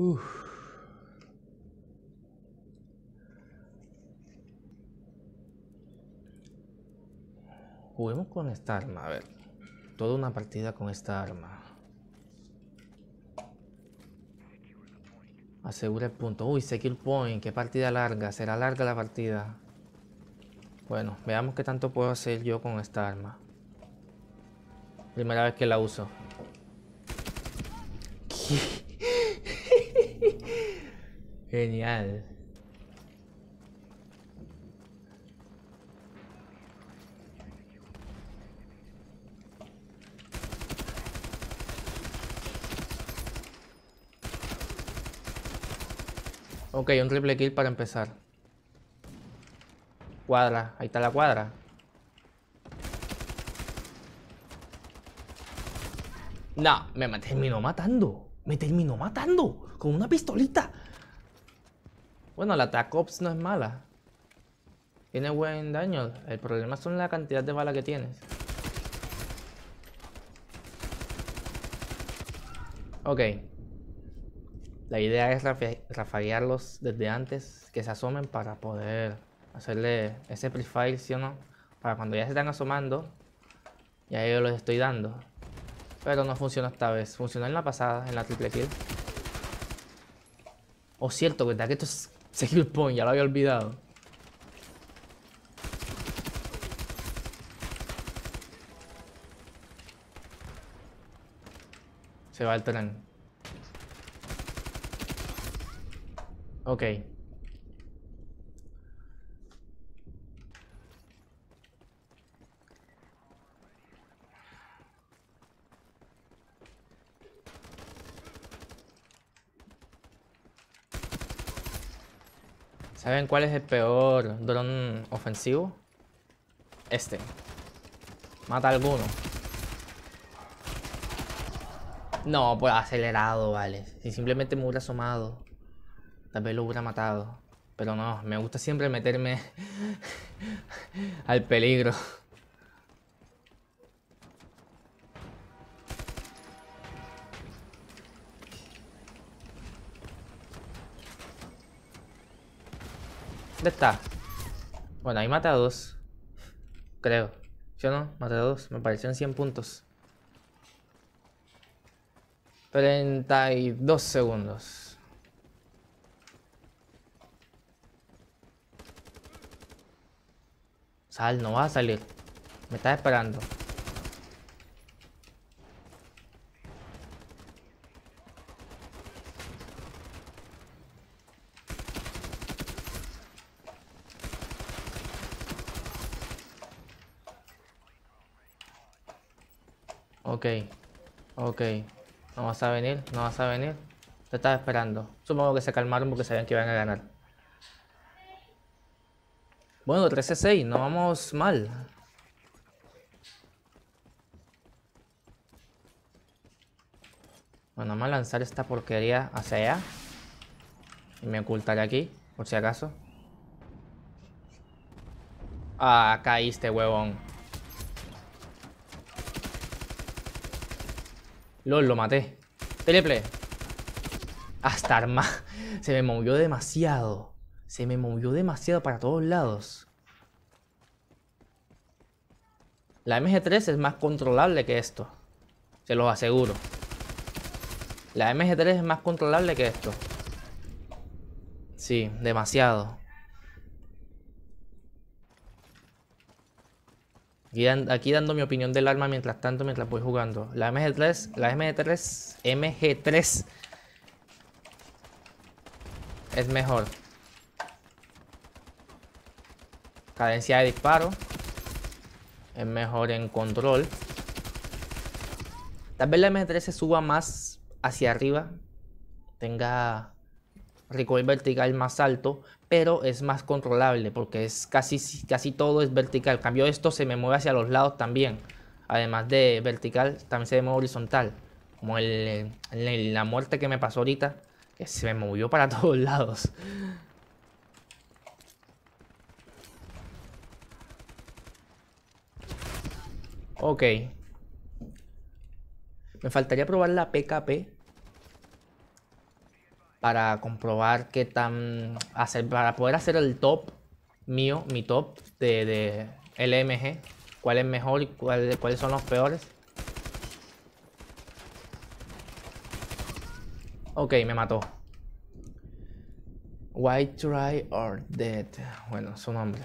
Uf. Juguemos con esta arma, a ver. Toda una partida con esta arma. Asegura el punto. Uy, secure point. Qué partida larga. Será larga la partida. Bueno, veamos qué tanto puedo hacer yo con esta arma. Primera vez que la uso. Genial. Ok, un triple kill para empezar. Cuadra, ahí está la cuadra. No, me terminó matando. Me terminó matando con una pistolita. Bueno, la Tac Ops no es mala. Tiene buen daño. El problema son la cantidad de balas que tienes. Ok. La idea es rafaguearlos desde antes que se asomen para poder hacerle ese pre-fire, ¿sí o no? Para cuando ya se están asomando, ya yo los estoy dando. Pero no funcionó esta vez. Funcionó en la pasada, en la triple kill. Oh, cierto, ¿verdad? Que esto es secure point, ya lo había olvidado. Se va el tren. Ok. ¿Saben cuál es el peor dron ofensivo? Este. Mata a alguno. No, pues acelerado, vale. Si simplemente me hubiera asomado, tal vez lo hubiera matado. Pero no, me gusta siempre meterme al peligro. ¿Dónde está? Bueno, ahí maté a dos. Creo. Yo no, maté a dos. Me parecieron 100 puntos. 32 segundos. Sal, no vas a salir. Me estás esperando. Ok. Ok. No vas a venir, no vas a venir. Te estaba esperando. Supongo que se calmaron porque sabían que iban a ganar. Bueno, 13-6, no vamos mal. Bueno, vamos a lanzar esta porquería hacia allá. Y me ocultaré aquí, por si acaso. Ah, caíste, huevón. LOL, lo maté. Triple. Hasta arma. Se me movió demasiado. Se me movió demasiado para todos lados. La MG3 es más controlable que esto. Se los aseguro. La MG3 es más controlable que esto. Sí, demasiado. Aquí dando mi opinión del arma mientras tanto, mientras voy jugando. La MG3 es mejor. Cadencia de disparo. Es mejor en control. Tal vez la MG3 se suba más hacia arriba. Tenga recoil vertical más alto. Pero es más controlable. Porque es casi todo es vertical. En cambio esto se me mueve hacia los lados también. Además de vertical, también se me mueve horizontal. Como la muerte que me pasó ahorita. Que se me movió para todos lados. Ok. Me faltaría probar la PKP. para comprobar qué tan hacer, para poder hacer el top mío, mi top de LMG, cuál es mejor y cuáles son los peores. Ok, me mató. White Try or Dead. Bueno, su nombre.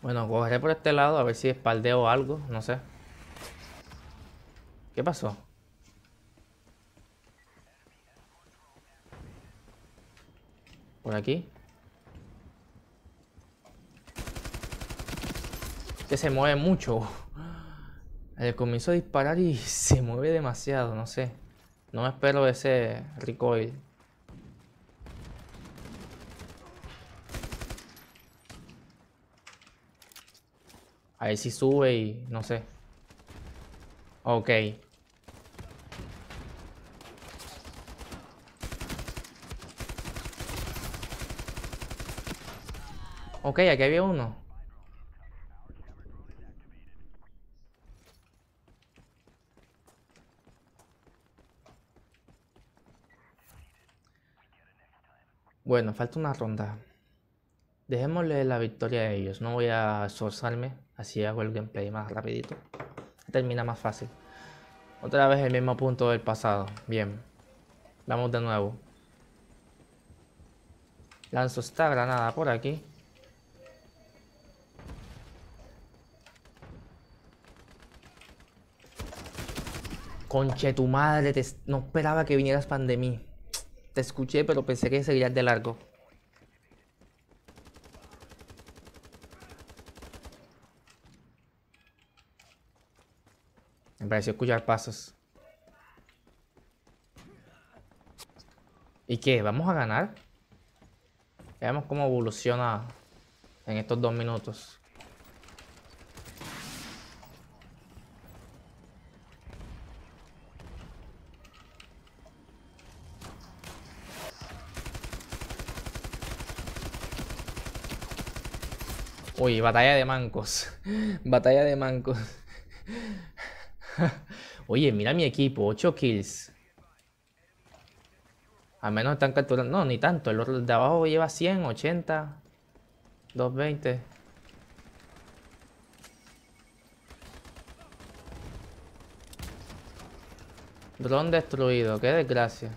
Bueno, cogeré por este lado a ver si espaldeo algo, no sé. ¿Qué pasó? Por aquí. Que se mueve mucho. Le comienzo a disparar y se mueve demasiado, no sé. No me espero ese recoil. A ver si sube y no sé. Ok. Ok, aquí había uno. Bueno, falta una ronda. Dejémosle la victoria a ellos. No voy a esforzarme. Así hago el gameplay más rapidito. Termina más fácil. Otra vez el mismo punto del pasado. Bien. Vamos de nuevo. Lanzo esta granada por aquí. Conche tu madre. No esperaba que vinieras pan de mí. Te escuché, pero pensé que seguirías de largo. Me pareció escuchar pasos. ¿Y qué? ¿Vamos a ganar? Veamos cómo evoluciona en estos 2 minutos. Uy, batalla de mancos. Batalla de mancos. Oye, mira mi equipo. 8 kills. Al menos están capturando. No, ni tanto. El otro de abajo lleva 100, 80, 220. Dron destruido. Qué desgracia.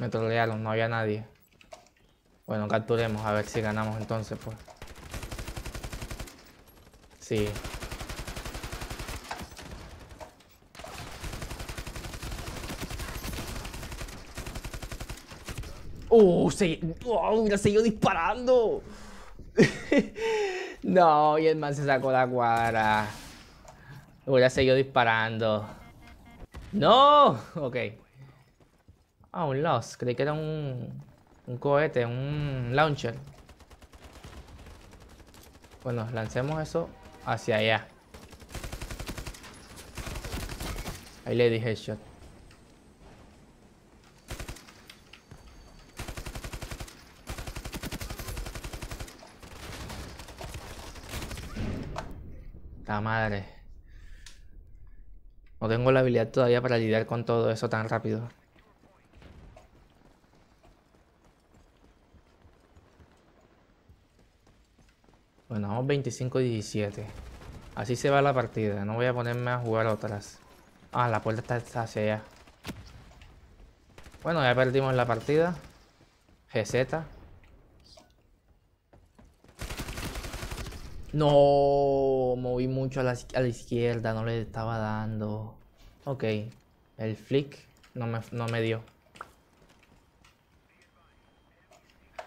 Me trolearon, no había nadie. Bueno, capturemos, a ver si ganamos entonces, pues. Sí. Mira, siguió disparando. No, y el man se sacó la cuadra. Hubiera seguido disparando. No, ok. Ah, un loss, creí que era un cohete, un launcher. Bueno, lancemos eso hacia allá. Ahí le dije headshot. La madre. No tengo la habilidad todavía para lidiar con todo eso tan rápido. Bueno, vamos 25-17. Así se va la partida. No voy a ponerme a jugar otras. Ah, la puerta está hacia allá. Bueno, ya perdimos la partida. GZ. No, moví mucho a la izquierda. No le estaba dando. Ok. El flick no me dio.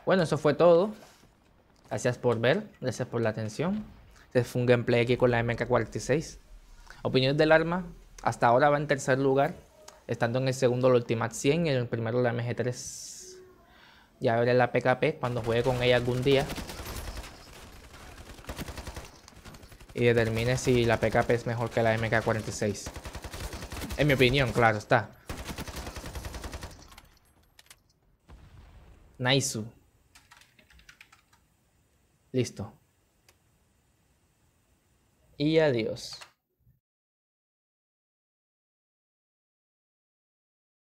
Bueno, eso fue todo. Gracias por ver, gracias por la atención. Este fue un gameplay aquí con la MK46. Opiniones del arma, hasta ahora va en tercer lugar, estando en el segundo la Ultimate 100 y en el primero la MG3. Ya veré la PKP cuando juegue con ella algún día. Y determine si la PKP es mejor que la MK46. En mi opinión, claro está. Naisu. Listo. y adiós.